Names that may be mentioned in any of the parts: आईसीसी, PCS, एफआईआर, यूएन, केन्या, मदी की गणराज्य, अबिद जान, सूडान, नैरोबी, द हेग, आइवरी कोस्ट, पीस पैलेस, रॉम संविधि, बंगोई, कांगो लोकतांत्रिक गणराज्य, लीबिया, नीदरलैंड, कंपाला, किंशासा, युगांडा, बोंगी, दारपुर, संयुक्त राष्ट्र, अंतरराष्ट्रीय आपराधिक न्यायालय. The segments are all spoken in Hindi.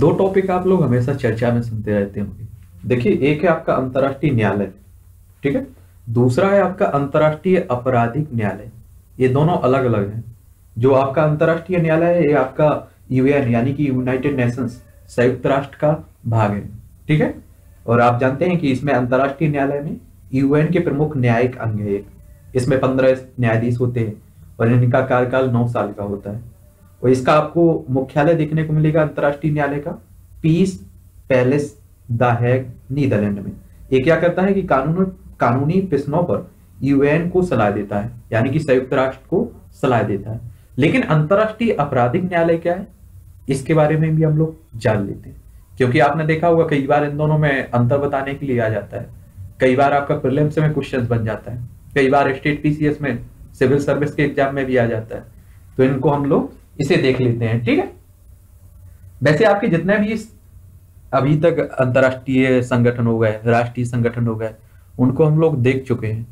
दो टॉपिक आप लोग हमेशा चर्चा में सुनते रहते होंगे। देखिए, एक है आपका अंतरराष्ट्रीय न्यायालय, ठीक है, दूसरा है आपका अंतरराष्ट्रीय आपराधिक न्यायालय। ये दोनों अलग अलग हैं। जो आपका अंतरराष्ट्रीय न्यायालय है ये आपका यूएन यानी कि यूनाइटेड नेशंस, संयुक्त राष्ट्र का भाग है, ठीक है। और आप जानते हैं कि इसमें अंतरराष्ट्रीय न्यायालय में यूएन के प्रमुख न्यायिक अंग है। इसमें 15 न्यायाधीश होते हैं और इनका कार्यकाल 9 साल का होता है। और इसका आपको मुख्यालय देखने को मिलेगा अंतरराष्ट्रीय न्यायालय का पीस पैलेस द हेग नीदरलैंड में। ये क्या करता है कि कानूनी प्रश्नों पर यूएन को सलाह देता है, यानी कि संयुक्त राष्ट्र को सलाह देता है। लेकिन अंतरराष्ट्रीय आपराधिक न्यायालय क्या है इसके बारे में भी हम लोग जान लेते हैं, क्योंकि आपने देखा होगा कई बार इन दोनों में अंतर बताने के लिए आ जाता है। कई बार आपका प्रीलिम्स में क्वेश्चन बन जाता है, कई बार स्टेट पीसीएस में, सिविल सर्विस के एग्जाम में भी आ जाता है। तो इनको हम लोग इसे देख लेते हैं, ठीक है। वैसे आपके जितने भी अभी तक अंतरराष्ट्रीय संगठन हो गए, राष्ट्रीय संगठन हो गए, उनको हम लोग देख चुके हैं।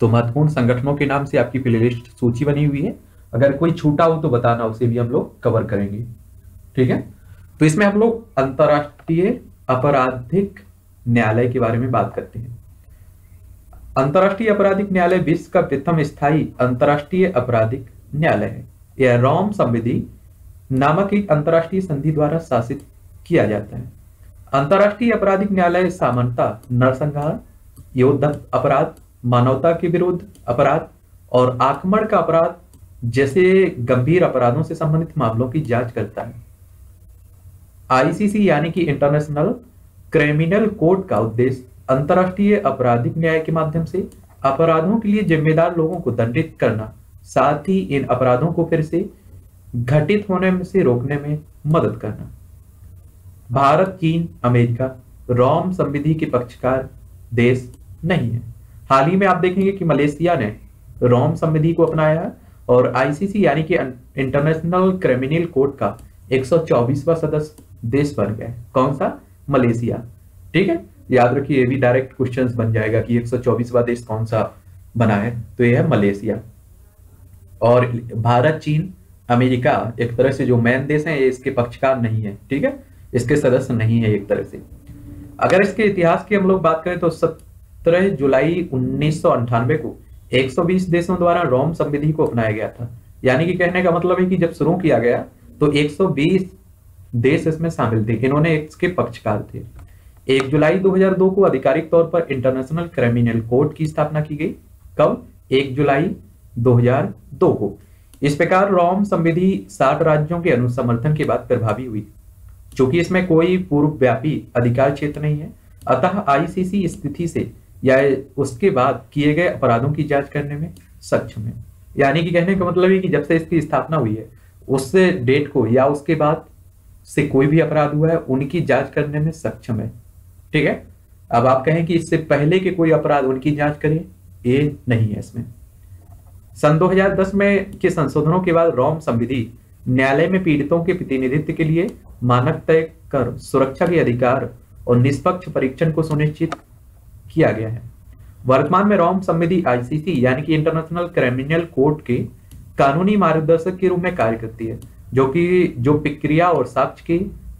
तो महत्वपूर्ण संगठनों के नाम से आपकी प्लेलिस्ट सूची बनी हुई है, अगर कोई छूटा हो तो बताना, उसे भी हम लोग कवर करेंगे, ठीक है। तो इसमें हम लोग अंतरराष्ट्रीय आपराधिक न्यायालय के बारे में बात करते हैं। अंतरराष्ट्रीय आपराधिक न्यायालय विश्व का प्रथम स्थायी अंतरराष्ट्रीय आपराधिक न्यायालय है। यह रॉम संविधि नामक एक अंतरराष्ट्रीय संधि द्वारा शासित किया जाता है। अंतरराष्ट्रीय आपराधिक न्यायालय सामनता, नरसंहार, युद्ध अपराध, मानवता के विरुद्ध अपराध और आक्रमण का अपराध जैसे गंभीर अपराधों से संबंधित मामलों की जांच करता है। आईसीसी यानी कि इंटरनेशनल क्रिमिनल कोर्ट का उद्देश्य अंतरराष्ट्रीय आपराधिक न्याय के माध्यम से अपराधों के लिए जिम्मेदार लोगों को दंडित करना, साथ ही इन अपराधों को फिर से घटित होने में से रोकने में मदद करना। भारत, चीन, अमेरिका रोम संविधि के पक्षकार देश नहीं है। हाल ही में आप देखेंगे कि मलेशिया ने रोम संविधि को अपनाया है और आईसीसी यानी कि इंटरनेशनल क्रिमिनल कोर्ट का 124वां सदस्य देश बन गया। कौन सा? मलेशिया, ठीक है। याद रखिए, ये भी डायरेक्ट क्वेश्चंस बन जाएगा कि 124वां देश कौन सा बना है, तो यह है मलेशिया। और भारत, चीन, अमेरिका एक तरह से जो मेन देश हैं, ये इसके पक्षकार नहीं है, ठीक है, इसके सदस्य नहीं है एक तरह से। अगर इसके इतिहास की हम लोग बात करें तो 17 जुलाई 1998 को 120 देशों द्वारा रोम संविधि को अपनाया गया था। यानी कि कहने का मतलब है कि जब शुरू किया गया तो 120 देश इसमें शामिल थे, इन्होंने इसके पक्षकार थे। 1 जुलाई 2002 को आधिकारिक तौर पर इंटरनेशनल क्रिमिनल कोर्ट की स्थापना की गई। कब? 1 जुलाई 2002 को। इस प्रकार रोम संविधि 60 राज्यों के अनुसमर्थन के बाद प्रभावी हुई। चूंकि इसमें कोई पूर्व व्यापी अधिकार क्षेत्र नहीं है, अतः आईसीसी स्थिति से या उसके बाद किए गए अपराधों की जांच करने में सक्षम है। यानी कि कहने का मतलब है कि जब से इसकी स्थापना हुई है उससे डेट को या उसके बाद से कोई भी अपराध हुआ है उनकी जांच करने में सक्षम है, ठीक है। अब आप कहें कि इससे पहले के कोई अपराध उनकी जांच करें, ये नहीं है इसमें। सन 2010 में के संशोधनों के बाद रोम संविधि न्यायालय में पीड़ितों के प्रतिनिधित्व के लिए मानक तय कर सुरक्षा के अधिकार और निष्पक्ष परीक्षण को सुनिश्चित किया गया है। वर्तमान में रोम संविधि आईसीसी यानी कि इंटरनेशनल क्रिमिनल कोर्ट के कानूनी मार्गदर्शक के रूप में कार्य करती है, जो प्रक्रिया और साक्ष्य के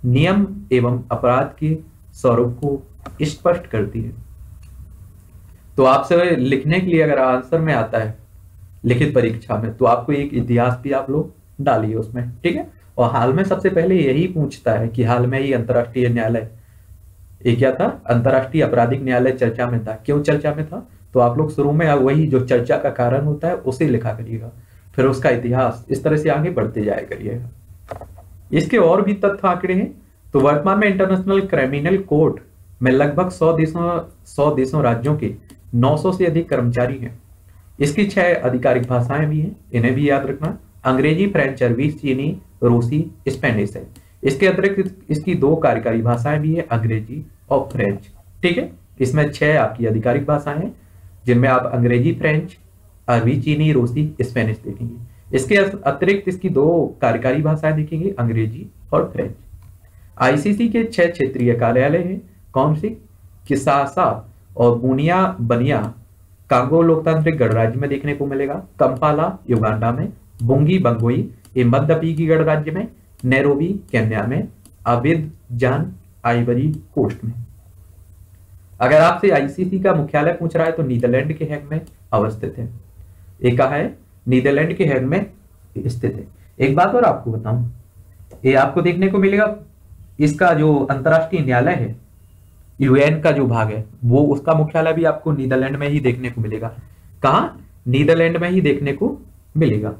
नियम एवं अपराध के स्वरूप को स्पष्ट करती है। तो आपसे लिखने के लिए अगर आंसर में आता है लिखित परीक्षा में तो आपको एक इतिहास भी आप लोग डालिए उसमें, ठीक है। और हाल में सबसे पहले यही पूछता है कि हाल में ही अंतरराष्ट्रीय न्यायालय क्या था, अंतरराष्ट्रीय आपराधिक न्यायालय चर्चा में था। क्यों चर्चा में था? तो आप लोग शुरू में वही जो चर्चा का कारण होता है उसे लिखा करिएगा, फिर उसका इतिहास, इस तरह से आगे बढ़ते जाया करिएगा। इसके और भी तथ्य आंकड़े हैं। तो वर्तमान में इंटरनेशनल क्रिमिनल कोर्ट में लगभग 100 देशों राज्यों के 900 से अधिक कर्मचारी हैं। इसकी 6 आधिकारिक भाषाएं भी हैं, इन्हें भी याद रखना। अंग्रेजी, फ्रेंच, अरबी, चीनी, रूसी, स्पेनिश है। इसके अतिरिक्त इसकी 2 कार्यकारी भाषाएं भी है, अंग्रेजी और फ्रेंच, ठीक है। इसमें 6 आपकी आधिकारिक भाषाएं हैं जिनमें आप अंग्रेजी, फ्रेंच, अरबी, चीनी, रूसी, स्पेनिश देखेंगे। इसके अतिरिक्त इसकी 2 कार्यकारी भाषाएं देखेंगे, अंग्रेजी और फ्रेंच। आईसीसी के 6 क्षेत्रीय कार्यालय हैं। कौन से? किंशासा और बनिया कांगो लोकतांत्रिक गणराज्य में देखने को मिलेगा, कंपाला युगांडा में, बोंगी बंगोई मदी की गणराज्य में, नैरोबी केन्या में, अबिद जान आइवरी कोस्ट में। अगर आपसे आईसीसी का मुख्यालय पूछ रहा है तो नीदरलैंड के हेग में अवस्थित है। एक कहा है नीदरलैंड के हेग में स्थित है। एक बात और आपको बताऊं, ये आपको देखने को मिलेगा, इसका जो अंतरराष्ट्रीय न्यायालय है, यूएन का जो भाग है, वो उसका मुख्यालय भी आपको नीदरलैंड में ही देखने को मिलेगा। कहां? नीदरलैंड में ही देखने को मिलेगा।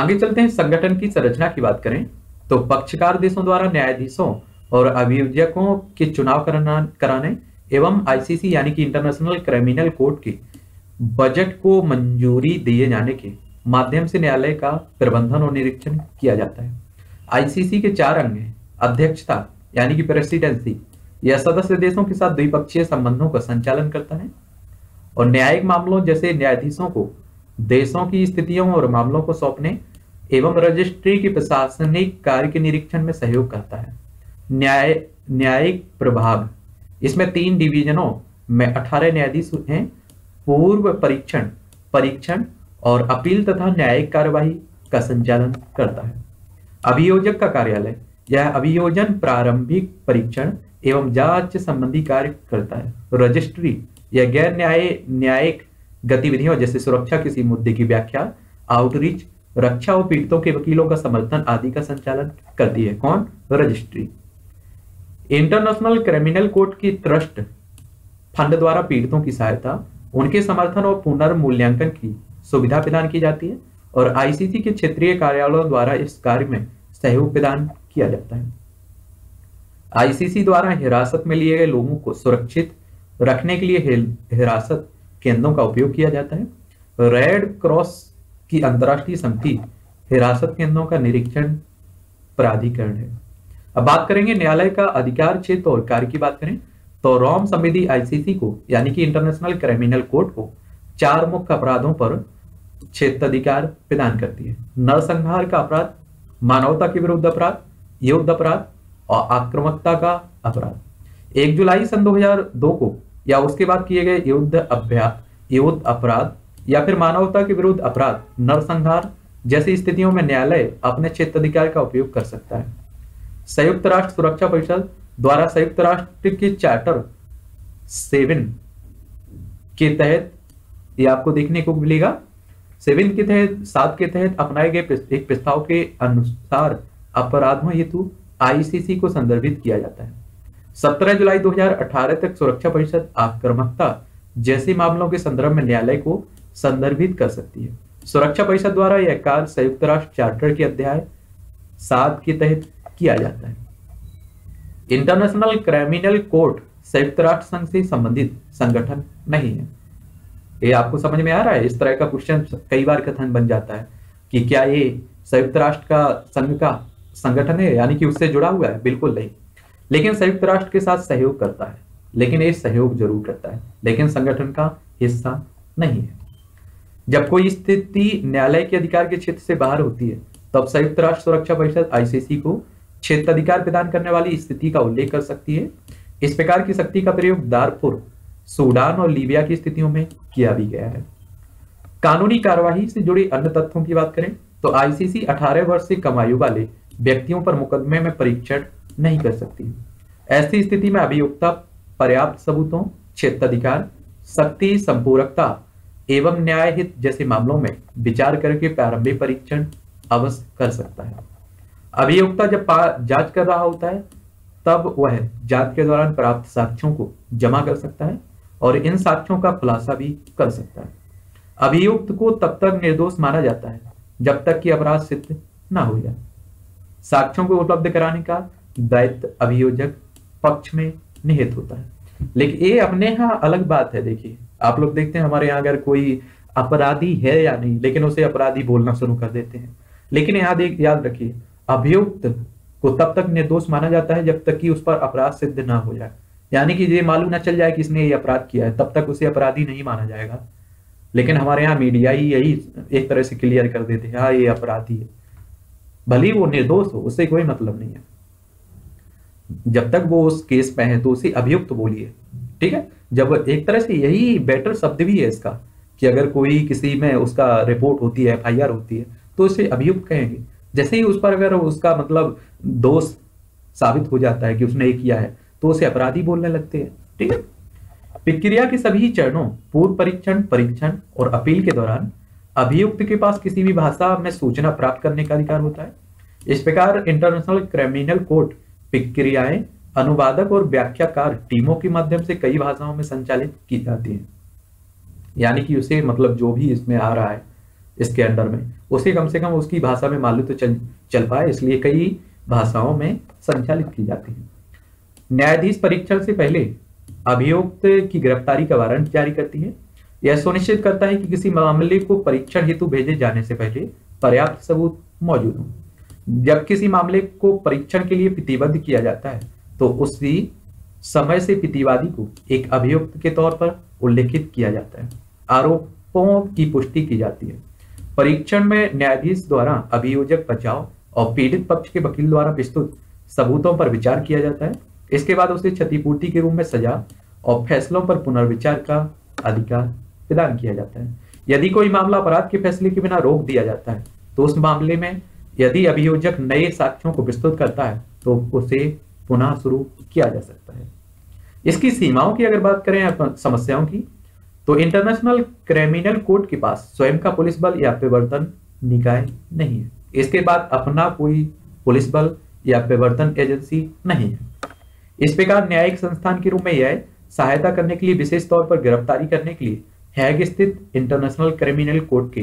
आगे चलते हैं, संगठन की संरचना की बात करें तो पक्षकार देशों द्वारा न्यायाधीशों और अभियोजकों के चुनाव कराने एवं आईसीसी यानी कि इंटरनेशनल क्रिमिनल कोर्ट के बजट को मंजूरी दिए जाने के माध्यम से न्यायालय का प्रबंधन और निरीक्षण किया जाता है। आईसीसी के चार अंग हैं, अध्यक्षता यानी कि प्रेसिडेंसी, यह सदस्य देशों के साथ द्विपक्षीय संबंधों का संचालन करता है, और न्यायिक मामलों जैसे न्यायाधीशों को देशों की स्थितियों और मामलों को सौंपने एवं रजिस्ट्री के प्रशासनिक कार्य के निरीक्षण में सहयोग करता है। न्यायिक प्रभाग, इसमें तीन डिवीजनों में 18 न्यायाधीश हैं। पूर्व परीक्षण, परीक्षण और अपील तथा न्यायिक कार्यवाही का संचालन करता है। अभियोजक का कार्यालय, यह अभियोजन, प्रारंभिक परीक्षण एवं जांच संबंधी कार्य करता है। रजिस्ट्री, यह गैर न्यायिक गतिविधियों जैसे सुरक्षा, किसी मुद्दे की व्याख्या, आउटरीच, रक्षा और पीड़ितों के वकीलों का समर्थन आदि का संचालन करती है। कौन? रजिस्ट्री। इंटरनेशनल क्रिमिनल कोर्ट की ट्रस्ट फंड द्वारा पीड़ितों की सहायता, उनके समर्थन और पुनर्मूल्यांकन की सुविधा प्रदान की जाती है, और आईसीसी के क्षेत्रीय कार्यालयों द्वारा इस कार्य में सहयोग प्रदान किया जाता है। आईसीसी द्वारा हिरासत में लिए गए लोगों को सुरक्षित रखने के लिए हिरासत केंद्रों का उपयोग किया जाता है। रेड क्रॉस की अंतरराष्ट्रीय समिति हिरासत केंद्रों का निरीक्षण प्राधिकरण है। अब बात करेंगे न्यायालय का अधिकार क्षेत्र और कार्य की बात करें तो रॉम संविधि आईसीसी को यानी कि इंटरनेशनल क्रिमिनल कोर्ट को चार मुख्य अपराधों पर क्षेत्राधिकार प्रदान करती है। नरसंहार का अपराध, मानवता के विरुद्ध अपराध, युद्ध अपराध और आक्रामकता का अपराध। 1 जुलाई सन 2002 को या उसके बाद किए गए युद्ध अपराध या फिर मानवता के विरुद्ध अपराध, नरसंहार जैसी स्थितियों में न्यायालय अपने क्षेत्राधिकार का उपयोग कर सकता है। संयुक्त राष्ट्र सुरक्षा परिषद द्वारा संयुक्त राष्ट्र के चार्टर 7 के तहत ये आपको देखने को मिलेगा। 7 के तहत, 7 के तहत अपनाए गए एक प्रस्ताव के अनुसार अपराधों हेतु आईसीसी को संदर्भित किया जाता है। 17 जुलाई 2018 तक सुरक्षा परिषद आक्रामकता जैसे मामलों के संदर्भ में न्यायालय को संदर्भित कर सकती है। सुरक्षा परिषद द्वारा यह कार्य संयुक्त राष्ट्र चार्टर के अध्याय 7 के तहत किया जाता है। इंटरनेशनल क्रिमिनल कोर्ट संयुक्त राष्ट्र संघ से संबंधित संगठन नहीं है। ये आपको समझ में आ रहा है? इस तरह का क्वेश्चन कई बार कथन बन जाता है कि क्या ये संयुक्त राष्ट्र का संघ का संगठन है यानी कि उससे जुड़ा हुआ है? बिल्कुल नहीं, लेकिन संयुक्त राष्ट्र के साथ सहयोग करता है, लेकिन ये सहयोग जरूर करता है, लेकिन संगठन का हिस्सा नहीं है। जब कोई स्थिति न्यायालय के अधिकार के क्षेत्र से बाहर होती है तब संयुक्त राष्ट्र सुरक्षा परिषद आईसीसी को क्षेत्राधिकार प्रदान करने वाली स्थिति का उल्लेख कर सकती है। इस प्रकार की शक्ति का प्रयोग दारपुर, सूडान और लीबिया की स्थितियों में किया भी गया है। कानूनी कार्यवाही से जुड़े अन्य तथ्यों की बात करें तो आईसीसी 18 वर्ष से कम आयु वाले व्यक्तियों पर मुकदमे में परीक्षण नहीं कर सकती। ऐसी स्थिति में अभियोक्ता पर्याप्त सबूतों, क्षेत्राधिकार, शक्ति संपूरकता एवं न्याय हित जैसे मामलों में विचार करके प्रारंभिक परीक्षण अवश्य कर सकता है। अभियोक्ता जब जांच कर रहा होता है तब वह जांच के दौरान प्राप्त साक्ष्यों को जमा कर सकता है और इन साक्ष्यों का खुलासा भी कर सकता है। अभियुक्त को तब तक निर्दोष माना जाता है जब तक कि अपराध सिद्ध न हो जाए। साक्ष्यों को उपलब्ध कराने का दायित्व अभियोजक पक्ष में निहित होता है, लेकिन ये अपने यहाँ अलग बात है। देखिए, आप लोग देखते हैं हमारे यहाँ अगर कोई अपराधी है या नहीं, लेकिन उसे अपराधी बोलना शुरू कर देते हैं। लेकिन यहाँ याद रखिए, अभियुक्त को तब तक निर्दोष माना जाता है जब तक कि उस पर अपराध सिद्ध ना हो जाए, यानी कि ये मालूम ना चल जाए कि इसने ये अपराध किया है, तब तक उसे अपराधी नहीं माना जाएगा। लेकिन हमारे यहाँ मीडिया ही यही एक तरह से क्लियर कर देते हैं, हाँ ये अपराधी है, भले वो निर्दोष हो, उससे कोई मतलब नहीं है। जब तक वो उस केस में है तो उसे अभियुक्त बोलिए, ठीक है। जब एक तरह से यही बेटर शब्द भी है इसका, कि अगर कोई किसी में उसका रिपोर्ट होती है, एफआईआर होती है, तो उसे अभियुक्त कहेंगे। जैसे ही उस पर अगर उसका मतलब दोष साबित हो जाता है कि उसने ये किया है तो उसे अपराधी बोलने लगते हैं। ठीक है, प्रक्रिया के सभी चरणों पूर्व परीक्षण, परीक्षण और अपील के दौरान अभियुक्त के पास किसी भी भाषा में सूचना प्राप्त करने का अधिकार होता है। इस प्रकार इंटरनेशनल क्रिमिनल कोर्ट प्रक्रियाएं अनुवादक और व्याख्याकार टीमों के माध्यम से कई भाषाओं में संचालित की जाती हैं। यानी कि उसे मतलब जो भी इसमें आ रहा है इसके अंडर में उसे कम से कम उसकी भाषा में मालूम तो चल पाए, इसलिए कई भाषाओं में संचालित की जाती है। न्यायाधीश परीक्षण से पहले अभियुक्त की गिरफ्तारी का वारंट जारी करती है। यह सुनिश्चित करता है कि किसी मामले को परीक्षण हेतु भेजे जाने से पहले पर्याप्त सबूत मौजूद हों। जब किसी मामले को परीक्षण के लिए प्रतिबद्ध किया जाता है तो उसी समय से प्रतिवादी को एक अभियुक्त के तौर पर उल्लेखित किया जाता है। आरोपों की पुष्टि की जाती है। परीक्षण में न्यायाधीश द्वारा अभियोजक, बचाव और पीड़ित पक्ष के वकील द्वारा प्रस्तुत सबूतों पर विचार किया जाता है। इसके बाद उसे क्षतिपूर्ति के रूप में सजा और फैसलों पर पुनर्विचार का अधिकार प्रदान किया जाता है। यदि कोई मामला अपराध के फैसले के बिना रोक दिया जाता है तो उस मामले में यदि अभियोजक नए साक्ष्यों को प्रस्तुत करता है तो उसे पुनः शुरू किया जा सकता है। इसकी सीमाओं की अगर बात करें समस्याओं की, तो इंटरनेशनल क्रिमिनल कोर्ट के पास स्वयं का पुलिस बल या प्रवर्तन निकाय नहीं है। इसके बाद अपना कोई पुलिस बल या प्रवर्तन एजेंसी नहीं है। इस प्रकार न्यायिक संस्थान के रूप में यह सहायता करने के लिए विशेष तौर पर गिरफ्तारी करने के लिए हेग स्थित इंटरनेशनल क्रिमिनल कोर्ट के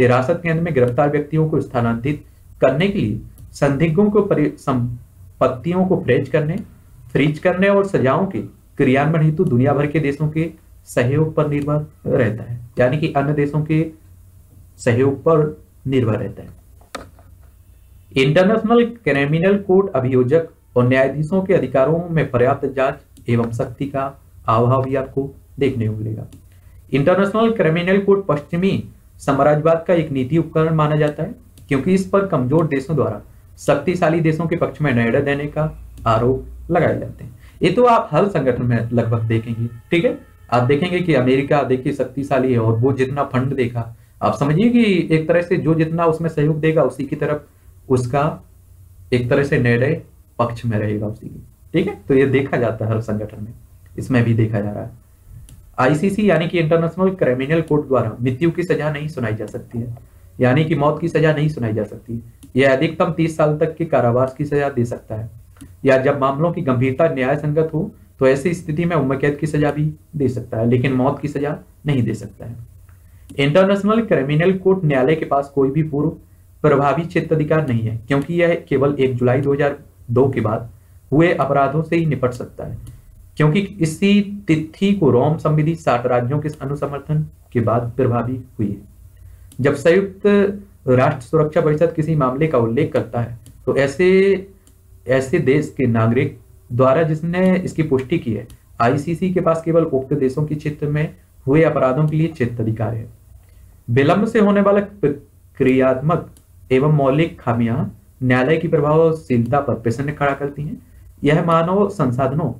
हिरासत केंद्र में गिरफ्तार व्यक्तियों को स्थानांतरित करने के लिए संदिग्धों को संपत्तियों को फ्रीज करने और सजाओं के क्रियान्वयन हेतु दुनिया भर के देशों के सहयोग पर निर्भर रहता है। यानी कि अन्य देशों के सहयोग पर निर्भर रहता है। इंटरनेशनल क्रिमिनल कोर्ट अभियोजक और न्यायाधीशों के अधिकारों में पर्याप्त जांच एवं शक्ति का अभाव भी आपको देखने को मिलेगा। इंटरनेशनल क्रिमिनल कोर्ट पश्चिमी साम्राज्यवाद का एक नीति उपकरण माना जाता है, क्योंकि इस पर कमजोर देशों द्वारा शक्तिशाली देशों के पक्ष में निर्णय देने का आरोप लगाए जाते हैं। ये तो आप हर संगठन में लगभग देखेंगे। ठीक है, आप देखेंगे कि अमेरिका देखिए शक्तिशाली है और वो जितना फंड देगा, आप समझिए कि एक तरह से जो जितना उसमें सहयोग देगा उसी की तरफ उसका एक तरह से निर्णय पक्ष में रहेगा उसी की। ठीक है, तो ये देखा जाता है हर संगठन में, इसमें भी देखा जा रहा है। आईसीसी यानी कि इंटरनेशनल क्रिमिनल कोर्ट द्वारा मृत्यु की सजा नहीं सुनाई जा सकती है, यानी कि मौत की सजा नहीं सुनाई जा सकती। यह अधिकतम 30 साल तक के कारावास की सजा दे सकता है, या जब मामलों की गंभीरता न्याय संगत हो तो ऐसी स्थिति में उम्र कैद की सजा भी दे सकता है, लेकिन मौत की सजा नहीं दे सकता है। इंटरनेशनल क्रिमिनल कोर्ट न्यायालय के पास कोई भी पूर्व प्रभावी क्षेत्र अधिकार नहीं है, क्योंकि यह केवल 1 जुलाई 2002 के बाद हुए अपराधों से ही निपट सकता है, क्योंकि इसी तिथि को रॉम संविधि 60 राज्यों के अनुसमर्थन के बाद प्रभावी हुई है। जब संयुक्त राष्ट्र सुरक्षा परिषद किसी मामले का उल्लेख करता है तो ऐसे देश के नागरिक द्वारा जिसने इसकी पुष्टि की है, आईसीसी के पास केवल उक्त देशों के क्षेत्र में हुए अपराधों के लिए क्षेत्र अधिकार है। विलंब से होने वाला क्रियात्मक एवं मौलिक खामियां न्यायालय की प्रभावशीलता पर प्रश्न खड़ा करती हैं। यह मानव संसाधनों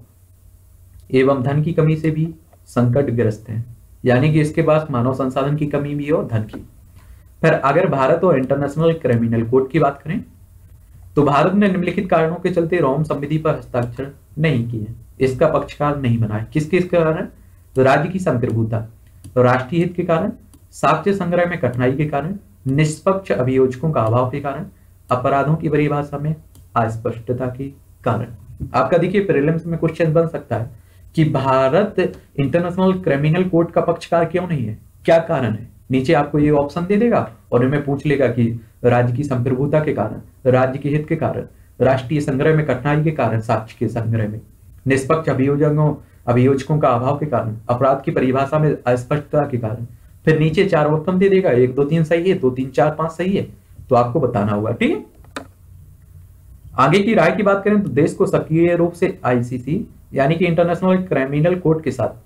एवं धन की कमी से भी संकटग्रस्त है, यानी कि इसके पास मानव संसाधन की कमी भी और धन की। फिर अगर भारत और इंटरनेशनल क्रिमिनल कोर्ट की बात करें तो भारत ने निम्नलिखित कारणों के चलते रोम संविधि पर हस्ताक्षर नहीं किए, इसका पक्षकार नहीं बना है। किसके कारण? राज्य की संप्रभुता, राष्ट्रीय हित के कारण, साक्ष्य संग्रह में कठिनाई के कारण, निष्पक्ष अभियोजकों का अभाव के कारण, अपराधों की परिभाषा में अस्पष्टता के कारण। आपका देखिए प्रीलिम्स में क्वेश्चन बन सकता है कि भारत इंटरनेशनल क्रिमिनल कोर्ट का पक्षकार क्यों नहीं है, क्या कारण है। नीचे आपको ये ऑप्शन दे देगा और इनमें पूछ लेगा कि राज्य की संप्रभुता के कारण, राज्य के हित के कारण, राष्ट्रीय संग्रह में कठिनाई के कारण, साक्ष्य के संग्रह में, निष्पक्ष अभियोजकों का अभाव के कारण, अपराध की परिभाषा में अस्पष्टता के कारण। फिर नीचे 4 ऑप्शन दे देगा, 1, 2, 3 सही है, 2, 3, 4, 5 सही है, तो आपको बताना होगा। ठीक है, आगे की राय की बात करें तो देश को सक्रिय रूप से आईसीसी यानी कि इंटरनेशनल क्रिमिनल कोर्ट के साथ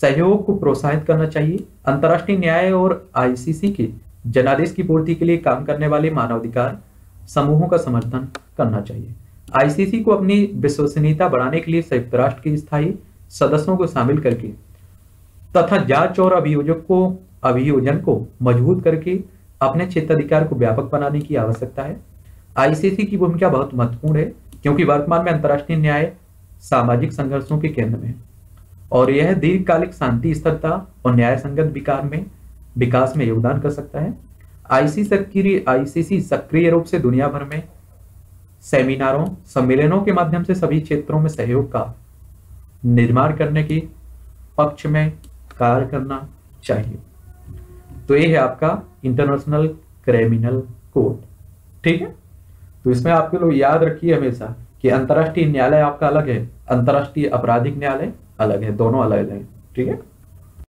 सहयोग को प्रोत्साहित करना चाहिए। अंतरराष्ट्रीय न्याय और आईसीसी के जनादेश की पूर्ति के लिए काम करने वाले मानवाधिकार समूहों का समर्थन करना चाहिए। आईसीसी को अपनी विश्वसनीयता बढ़ाने के लिए संयुक्त राष्ट्र के स्थायी सदस्यों को शामिल करके तथा जांच और अभियोजन को मजबूत करके अपने क्षेत्राधिकार को व्यापक बनाने की आवश्यकता है। आईसीसी की भूमिका बहुत महत्वपूर्ण है क्योंकि वर्तमान में अंतरराष्ट्रीय न्याय सामाजिक संघर्षों के केंद्र में है और यह दीर्घकालिक शांति, स्थिरता और न्याय संगत विकास में योगदान कर सकता है। आईसीसी सक्रिय रूप से दुनिया भर में सेमिनारों, सम्मेलनों के माध्यम से सभी क्षेत्रों में सहयोग का निर्माण करने की पक्ष में कार्य करना चाहिए। तो ये है आपका इंटरनेशनल क्रिमिनल कोर्ट, ठीक है। तो इसमें आपके लोग याद रखिए हमेशा कि अंतरराष्ट्रीय न्यायालय आपका अलग है, अंतरराष्ट्रीय आपराधिक न्यायालय अलग है, दोनों अलग अलग है, ठीक है।